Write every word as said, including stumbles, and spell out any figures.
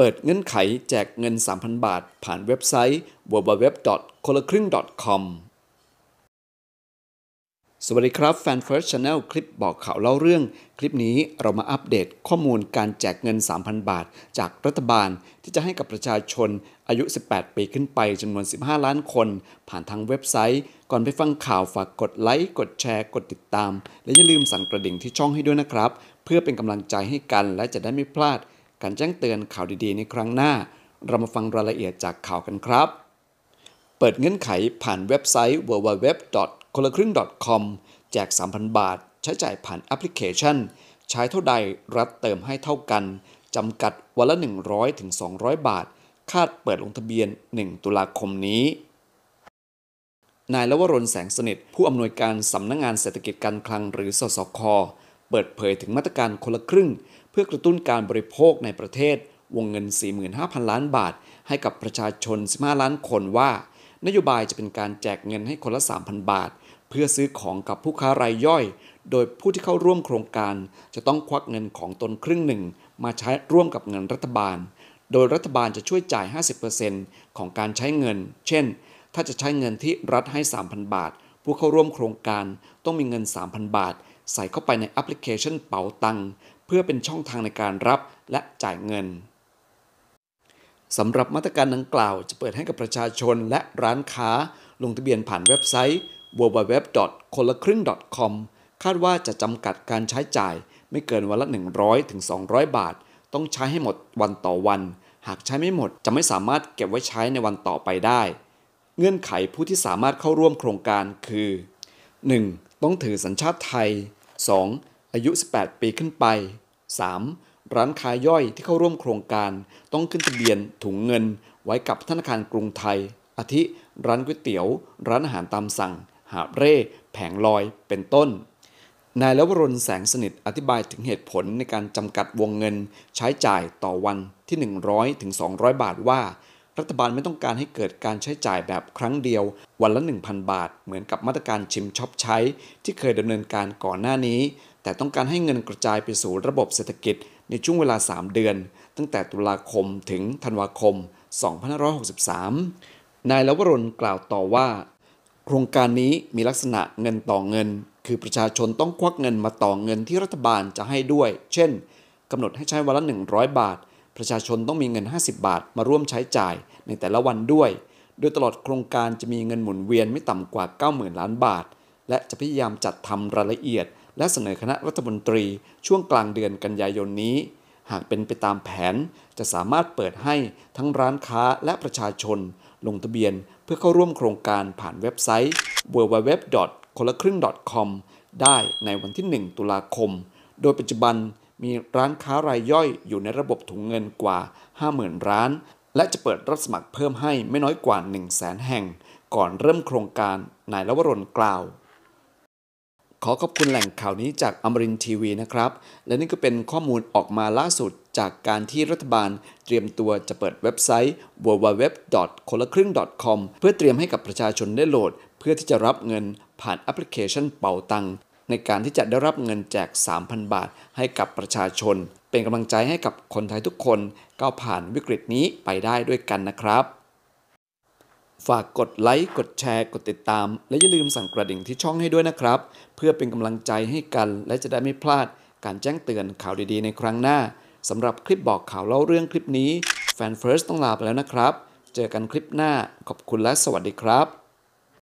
เปิดเงื่อนไขแจกเงิน สามพัน บาทผ่านเว็บไซต์ ดับเบิลยู ดับเบิลยู ดับเบิลยู ดอท คนละครึ่ง ดอท คอม สวัสดีครับแฟน First Channel คลิปบอกข่าวเล่าเรื่องคลิปนี้เรามาอัปเดตข้อมูลการแจกเงิน สามพัน บาทจากรัฐบาลที่จะให้กับประชาชนอายุสิบแปดปีขึ้นไปจำนวนสิบห้าล้านคนผ่านทางเว็บไซต์ก่อนไปฟังข่าวฝากกดไลค์กดแชร์กดติดตามและอย่าลืมสั่นกระดิ่งที่ช่องให้ด้วยนะครับเพื่อเป็นกำลังใจให้กันและจะได้ไม่พลาดการแจ้งเตือนข่าวดีๆในครั้งหน้าเรามาฟังรายละเอียดจากข่าวกันครับเปิดเงื่อนไขผ่านเว็บไซต์ ดับเบิลยู ดับเบิลยู ดับเบิลยู ดอท คนละครึ่ง ดอท คอม แจก สามพัน บาทใช้จ่ายผ่านแอปพลิเคชันใช้เท่าใดรัฐเติมให้เท่ากันจำกัดวันละ หนึ่งร้อยถึงสองร้อย บาทคาดเปิดลงทะเบียนหนึ่งตุลาคมนี้นายลวรนแสงสนิทผู้อำนวยการสำนักงานเศรษฐกิจการคลังหรือสสคเปิดเผยถึงมาตรการคนละครึ่งเพื่อกระตุ้นการบริโภคในประเทศวงเงิน สี่หมื่นห้าพันล้านบาทให้กับประชาชนสิบห้าล้านคนว่านโยบายจะเป็นการแจกเงินให้คนละ สามพัน บาทเพื่อซื้อของกับผู้ค้ารายย่อยโดยผู้ที่เข้าร่วมโครงการจะต้องควักเงินของตนครึ่งหนึ่งมาใช้ร่วมกับเงินรัฐบาลโดยรัฐบาลจะช่วยจ่าย ห้าสิบเปอร์เซ็นต์ ของการใช้เงินเช่นถ้าจะใช้เงินที่รัฐให้ สามพัน บาทผู้เข้าร่วมโครงการต้องมีเงิน สามพัน บาทใส่เข้าไปในแอปพลิเคชันเป๋าตังค์เพื่อเป็นช่องทางในการรับและจ่ายเงินสำหรับมาตรการดังกล่าวจะเปิดให้กับประชาชนและร้านค้าลงทะเบียนผ่านเว็บไซต์ ดับเบิลยู ดับเบิลยู ดับเบิลยู ดอท คนละครึ่ง ดอท คอม คาดว่าจะจำกัดการใช้จ่ายไม่เกินวันละ หนึ่งร้อยถึงสองร้อย บาทต้องใช้ให้หมดวันต่อวันหากใช้ไม่หมดจะไม่สามารถเก็บไว้ใช้ในวันต่อไปได้เงื่อนไขผู้ที่สามารถเข้าร่วมโครงการคือ หนึ่ง ต้องถือสัญชาติไทย สอง อายุสิบแปดปีขึ้นไป สาม ร้านค้าย่อยที่เข้าร่วมโครงการต้องขึ้นทะเบียนถุงเงินไว้กับธนาคารกรุงไทยอาทิร้านก๋วยเตี๋ยวร้านอาหารตามสั่งหาบเร่แผงลอยเป็นต้นนายลวรนแสงสนิทอธิบายถึงเหตุผลในการจำกัดวงเงินใช้จ่ายต่อวันที่ หนึ่งร้อยถึงสองร้อย บาทว่ารัฐบาลไม่ต้องการให้เกิดการใช้จ่ายแบบครั้งเดียววันละ หนึ่งพัน บาทเหมือนกับมาตรการชิมช็อปใช้ที่เคยดำเนินการก่อนหน้านี้แต่ต้องการให้เงินกระจายไปสู่ระบบเศรษฐกิจในช่วงเวลาสามเดือนตั้งแต่ตุลาคมถึงธันวาคมสองพันห้าร้อยหกสิบสามนายลวรนกล่าวต่อว่าโครงการนี้มีลักษณะเงินต่อเงินคือประชาชนต้องควักเงินมาต่อเงินที่รัฐบาลจะให้ด้วยเช่นกำหนดให้ใช้วันละ หนึ่งร้อย บาทประชาชนต้องมีเงินห้าสิบบาทมาร่วมใช้จ่ายในแต่ละวันด้วยโดยตลอดโครงการจะมีเงินหมุนเวียนไม่ต่ำกว่า เก้าหมื่นล้านบาทและจะพยายามจัดทำรายละเอียดและเสนอคณะรัฐมนตรีช่วงกลางเดือนกันยายนนี้หากเป็นไปตามแผนจะสามารถเปิดให้ทั้งร้านค้าและประชาชนลงทะเบียนเพื่อเข้าร่วมโครงการผ่านเว็บไซต์ ดับเบิลยู ดับเบิลยู ดับเบิลยู ดอท คนละครึ่ง ดอท คอม ได้ในวันที่หนึ่งตุลาคมโดยปัจจุบันมีร้านค้ารายย่อยอยู่ในระบบถุงเงินกว่า ห้าหมื่นร้านและจะเปิดรับสมัครเพิ่มให้ไม่น้อยกว่า หนึ่งแสนแห่งก่อนเริ่มโครงการนายลวรนกล่าวขอขอบคุณแหล่งข่าวนี้จากอมรินทร์ทีวีนะครับและนี่ก็เป็นข้อมูลออกมาล่าสุดจากการที่รัฐบาลเตรียมตัวจะเปิดเว็บไซต์ ดับเบิลยู ดับเบิลยู ดับเบิลยู ดอท คนละครึ่ง ดอท คอม เพื่อเตรียมให้กับประชาชนได้โหลดเพื่อที่จะรับเงินผ่านแอปพลิเคชันเป๋าตังในการที่จะได้รับเงินแจก สามพัน บาทให้กับประชาชนเป็นกำลังใจให้กับคนไทยทุกคนก้าวผ่านวิกฤตนี้ไปได้ด้วยกันนะครับฝากกดไลค์กดแชร์กดติดตามและอย่าลืมสั่นกระดิ่งที่ช่องให้ด้วยนะครับเพื่อเป็นกำลังใจให้กันและจะได้ไม่พลาดการแจ้งเตือนข่าวดีๆในครั้งหน้าสำหรับคลิปบอกข่าวเล่าเรื่องคลิปนี้แฟน First ต้องลาไปแล้วนะครับเจอกันคลิปหน้าขอบคุณและสวัสดีครับ